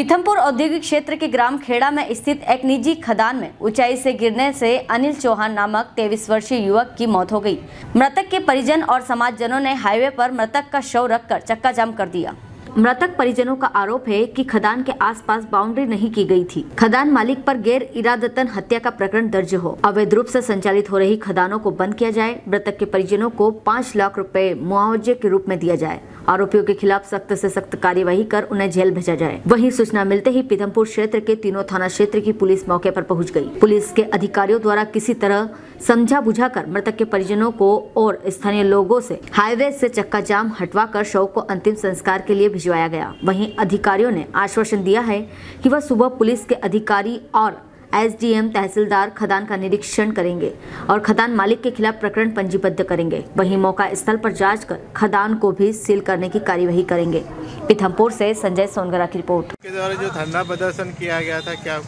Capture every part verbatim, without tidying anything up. पीथमपुर औद्योगिक क्षेत्र के ग्राम खेड़ा में स्थित एक निजी खदान में ऊंचाई से गिरने से अनिल चौहान नामक तेईस वर्षीय युवक की मौत हो गई। मृतक के परिजन और समाजजनों ने हाईवे पर मृतक का शव रखकर चक्का जाम कर दिया। मृतक परिजनों का आरोप है कि खदान के आसपास बाउंड्री नहीं की गई थी। खदान मालिक पर गैर इरादतन हत्या का प्रकरण दर्ज हो। अवैध रूप से संचालित हो रही खदानों को बंद किया जाए। मृतक के परिजनों को पाँच लाख रुपए मुआवजे के रूप में दिया जाए। आरोपियों के खिलाफ सख्त से सख्त कार्यवाही कर उन्हें जेल भेजा जाए। वहीं सूचना मिलते ही पीथमपुर क्षेत्र के तीनों थाना क्षेत्र की पुलिस मौके पर पहुंच गई। पुलिस के अधिकारियों द्वारा किसी तरह समझा बुझाकर मृतक के परिजनों को और स्थानीय लोगों से हाईवे से चक्का जाम हटवाकर शव को अंतिम संस्कार के लिए भिजवाया गया। वहीं अधिकारियों ने आश्वासन दिया है कि वह सुबह पुलिस के अधिकारी और एसडीएम तहसीलदार खदान का निरीक्षण करेंगे और खदान मालिक के खिलाफ प्रकरण पंजीबद्ध करेंगे। वहीं मौका स्थल पर जांच कर खदान को भी सील करने की कार्यवाही करेंगे। पीथमपुर से संजय सोनगरा की रिपोर्ट। के द्वारा जो धरना प्रदर्शन किया गया था, क्या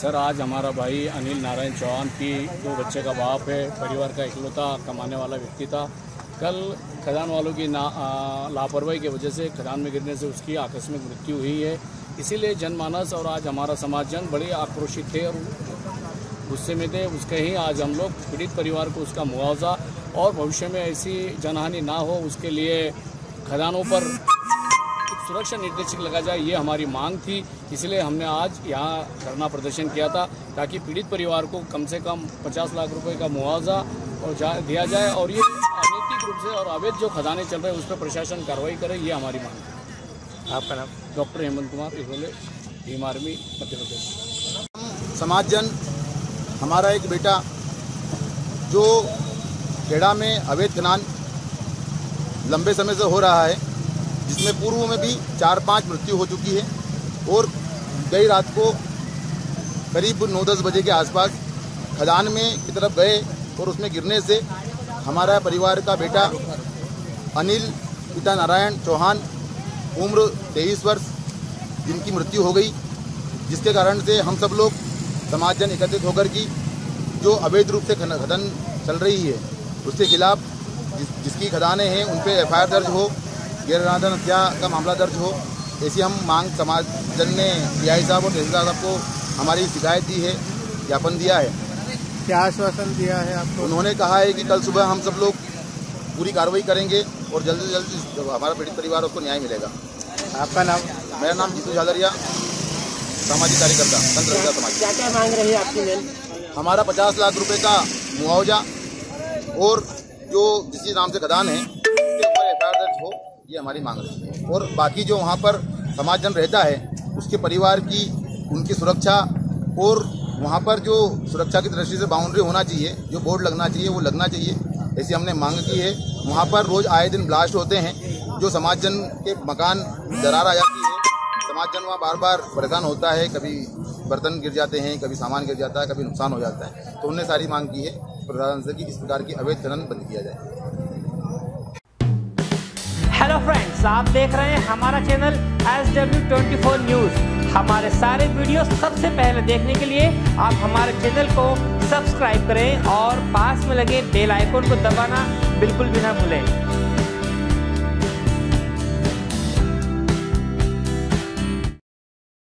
सर आज हमारा भाई अनिल नारायण चौहान की दो बच्चे का बाप है, परिवार का इकलौता कमाने वाला व्यक्ति था। कल खदान वालों की लापरवाही की वजह से खदान में गिरने से उसकी आकस्मिक मृत्यु हुई है। इसीलिए जनमानस और आज हमारा समाजजन बड़े आक्रोशित थे और गुस्से में थे। उसके ही आज हम लोग पीड़ित परिवार को उसका मुआवजा और भविष्य में ऐसी जनहानि ना हो, उसके लिए खदानों पर सुरक्षा निर्देशक लगा जाए, ये हमारी मांग थी। इसलिए हमने आज यहाँ धरना प्रदर्शन किया था ताकि पीड़ित परिवार को कम से कम पचास लाख रुपये का मुआवजा और दिया जाए और ये अनैतिक रूप से और अवैध जो खदानें चल रहे हैं उस पर प्रशासन कार्रवाई करे, ये हमारी मांग है। आपका नाम? डॉक्टर हेमंत कुमार, इन्होंने भीम आर्मी मध्य प्रदेश। समाजजन, हमारा एक बेटा जो खेड़ा में अवैध खनन लंबे समय से हो रहा है, जिसमें पूर्व में भी चार पांच मृत्यु हो चुकी है और गई रात को करीब नौ दस बजे के आसपास खदान में की तरफ गए और उसमें गिरने से हमारा परिवार का बेटा अनिल पिता नारायण चौहान उम्र तेईस वर्ष जिनकी मृत्यु हो गई, जिसके कारण से हम सब लोग समाजजन एकत्रित होकर की जो अवैध रूप से खदान चल रही है उसके खिलाफ जिस, जिसकी खदानें हैं उन पर एफ आई आर दर्ज हो, गैर इरादतन हत्या का मामला दर्ज हो, ऐसी हम मांग समाजजन ने डी आई साहब और तहसीलदार साहब को हमारी शिकायत दी है, ज्ञापन दिया है। क्या आश्वासन दिया है आपको? उन्होंने कहा है कि कल सुबह हम सब लोग पूरी कार्रवाई करेंगे और जल्द से जल्द हमारा पीड़ित परिवार उसको न्याय मिलेगा। आपका नाम? मेरा नाम जीतु झादरिया, सामाजिक कार्यकर्ता, संजय समाज। क्या क्या मांग रही है आपकी? हमारा पचास लाख रुपए का मुआवजा और जो जिस नाम से खदान है उसके ऊपर एफ आई आर दर्ज हो, ये हमारी मांग रही है। और बाकी जो वहाँ पर समाजजन रहता है उसके परिवार की उनकी सुरक्षा और वहाँ पर जो सुरक्षा की दृष्टि से बाउंड्री होना चाहिए, जो बोर्ड लगना चाहिए वो लगना चाहिए, ऐसी हमने मांग की है। वहाँ पर रोज आए दिन ब्लास्ट होते हैं, जो समाजजन के मकान दरार आ जाती है, समाजजन वहाँ बार बार परेशान होता है, कभी बर्तन गिर जाते हैं, कभी सामान गिर जाता है, कभी नुकसान हो जाता है। तो उन्होंने सारी मांग की है प्रशासन से कि इस प्रकार की अवैध खनन बंद किया जाए। हेलो फ्रेंड्स, आप देख रहे हैं हमारा चैनल एस डब्ल्यू चौबीस न्यूज। हमारे सारे वीडियो सबसे पहले देखने के लिए आप हमारे चैनल को सब्सक्राइब करें और पास में लगे बेल आइकन को दबाना बिल्कुल भी ना भूलें।